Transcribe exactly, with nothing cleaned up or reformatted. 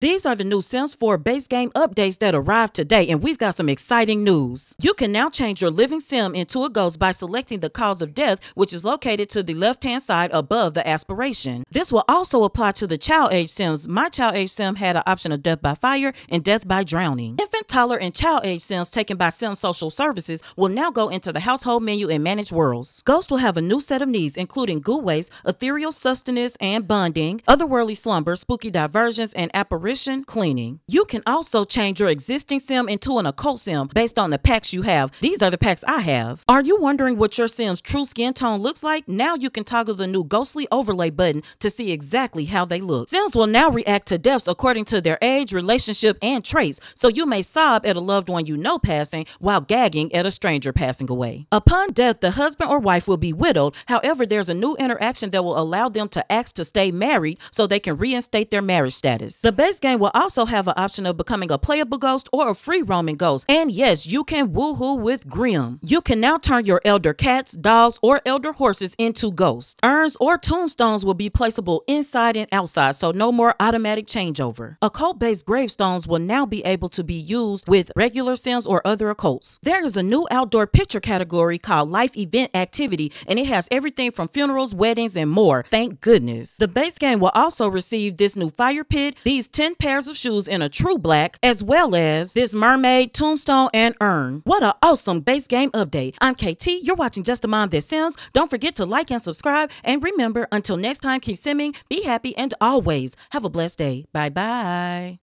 These are the new Sims four base game updates that arrived today, and we've got some exciting news. You can now change your living sim into a ghost by selecting the cause of death, which is located to the left-hand side above the aspiration. This will also apply to the child age sims. My child age sim had an option of death by fire and death by drowning. Infant, toddler, and child age sims taken by Sims Social Services will now go into the household menu and manage worlds. Ghosts will have a new set of needs, including goo waste, ethereal sustenance and bonding, otherworldly slumber, spooky diversions, and apparitions. Cleaning. You can also change your existing sim into an occult sim based on the packs you have. These are the packs I have. Are you wondering what your sim's true skin tone looks like? Now you can toggle the new ghostly overlay button to see exactly how they look. Sims will now react to deaths according to their age, relationship, and traits, so you may sob at a loved one you know passing while gagging at a stranger passing away. Upon death, the husband or wife will be widowed. However, there's a new interaction that will allow them to ask to stay married so they can reinstate their marriage status. The base game will also have an option of becoming a playable ghost or a free roaming ghost. And yes, you can woohoo with Grimm. You can now turn your elder cats, dogs, or elder horses into ghosts. Urns or tombstones will be placeable inside and outside, so no more automatic changeover. Occult-based gravestones will now be able to be used with regular sims or other occults. There is a new outdoor picture category called Life Event Activity, and it has everything from funerals, weddings, and more. Thank goodness. The base game will also receive this new fire pit, these ten pairs of shoes in a true black, as well as this mermaid, tombstone, and urn. What an awesome base game update. I'm K T, you're watching Just a Mom That Sims. Don't forget to like and subscribe, and remember, until next time, keep simming, be happy, and always have a blessed day. Bye bye.